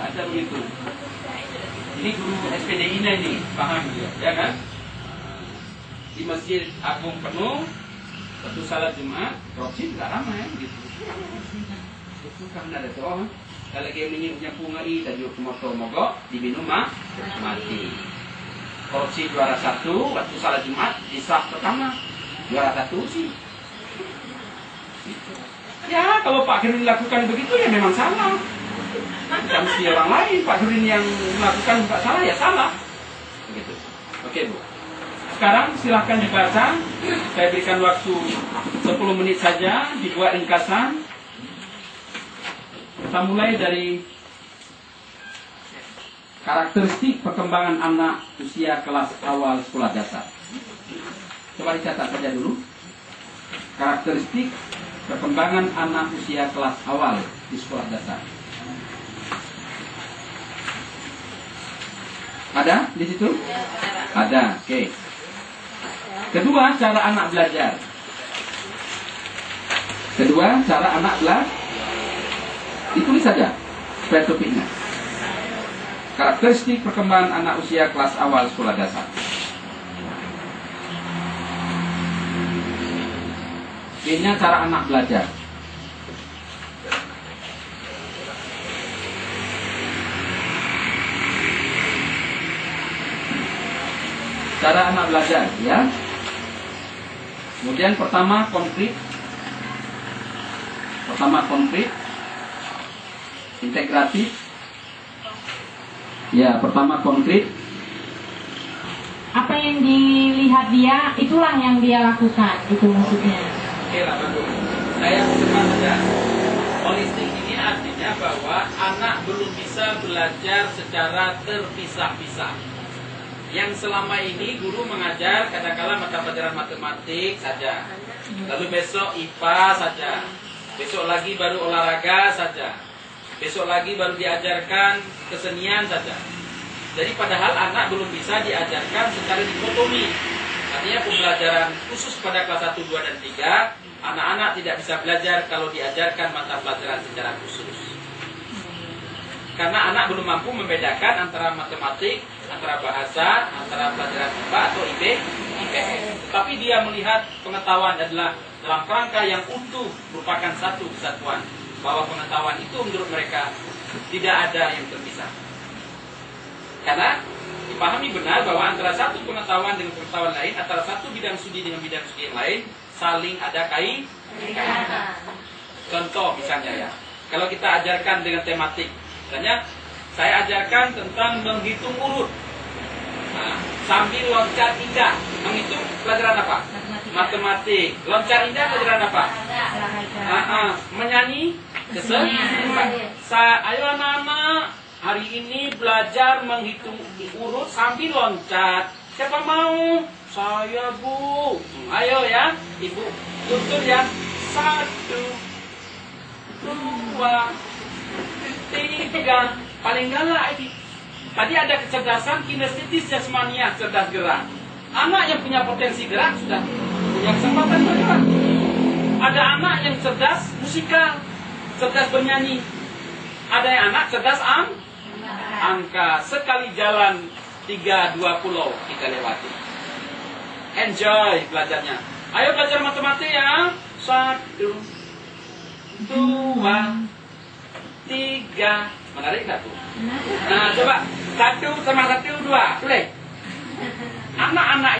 ada begitu. Ini guru SPDI ini paham dia, ya kan? Di masjid agung penuh, waktu salat Jumat, roksi tidak ramai, gitu. Itu kan ada doa. Kalau dia punya pungai, tadi motor mogok, diminum mati. Korupsi juara satu, waktu salat Jumat, islah pertama, juara satu sih. Ya, kalau Pak Herin lakukan begitu ya memang salah. Bukan si orang lain, Pak Herin yang melakukan bukan salah ya salah. Begitu. Oke Bu. Sekarang silahkan dibaca. Saya berikan waktu 10 menit saja, dibuat ringkasan. Kita mulai dari karakteristik perkembangan anak usia kelas awal sekolah dasar. Coba dicatat saja dulu. Karakteristik perkembangan anak usia kelas awal di sekolah dasar. Ada di situ? Ada, oke. Kedua, cara anak belajar. Kedua, cara anak belajar. Ditulis saja supaya topiknya. Karakteristik perkembangan anak usia kelas awal sekolah dasar. Ini cara anak belajar. Cara anak belajar, ya. Kemudian pertama konflik. Pertama konflik integratif. Ya, pertama konkret. Apa yang dilihat dia, itulah yang dia lakukan. Itu maksudnya. Oke, lah, Pak. Saya cuma saja. Holistik ini artinya bahwa anak belum bisa belajar secara terpisah-pisah. Yang selama ini guru mengajar kadang-kadang mata pelajaran matematik saja. Lalu besok IPA saja. Besok lagi baru olahraga saja. Besok lagi baru diajarkan kesenian saja. Jadi padahal anak belum bisa diajarkan secara dikotomi. Artinya pembelajaran khusus pada kelas 1, 2, dan 3, anak-anak tidak bisa belajar kalau diajarkan mata pelajaran secara khusus. Karena anak belum mampu membedakan antara matematik, antara bahasa, antara pelajaran IPA atau IPS. Tapi dia melihat pengetahuan adalah dalam rangka yang utuh, merupakan satu kesatuan. Bahwa pengetahuan itu menurut mereka tidak ada yang terpisah. Karena dipahami benar bahwa antara satu pengetahuan dengan pengetahuan lain, antara satu bidang studi dengan bidang studi yang lain, saling ada kaitan. Contoh misalnya ya, kalau kita ajarkan dengan tematik, misalnya saya ajarkan tentang menghitung urut. Nah, sambil loncat indah, menghitung pelajaran apa? Matematik. Loncat indah pelajaran apa? Menyanyi, ayo anak-anak, hari ini belajar menghitung urut sambil loncat. Siapa mau? Saya, Bu. Ayo ya, Ibu. Tuntun ya. 1, 2, 3. Paling galak ini. Tadi ada kecerdasan kinestetis jasmania, cerdas gerak. Anak yang punya potensi gerak sudah punya kesempatan bergerak. Ada anak yang cerdas musikal, cerdas bernyanyi. Ada anak cerdas angka. Sekali jalan 3-2 pulau kita lewati. Enjoy belajarnya. Ayo belajar matematik ya. 1, 2, 3. Menarik nggak tuh? Nah coba 1 sama 1, 2, boleh? Anak-anak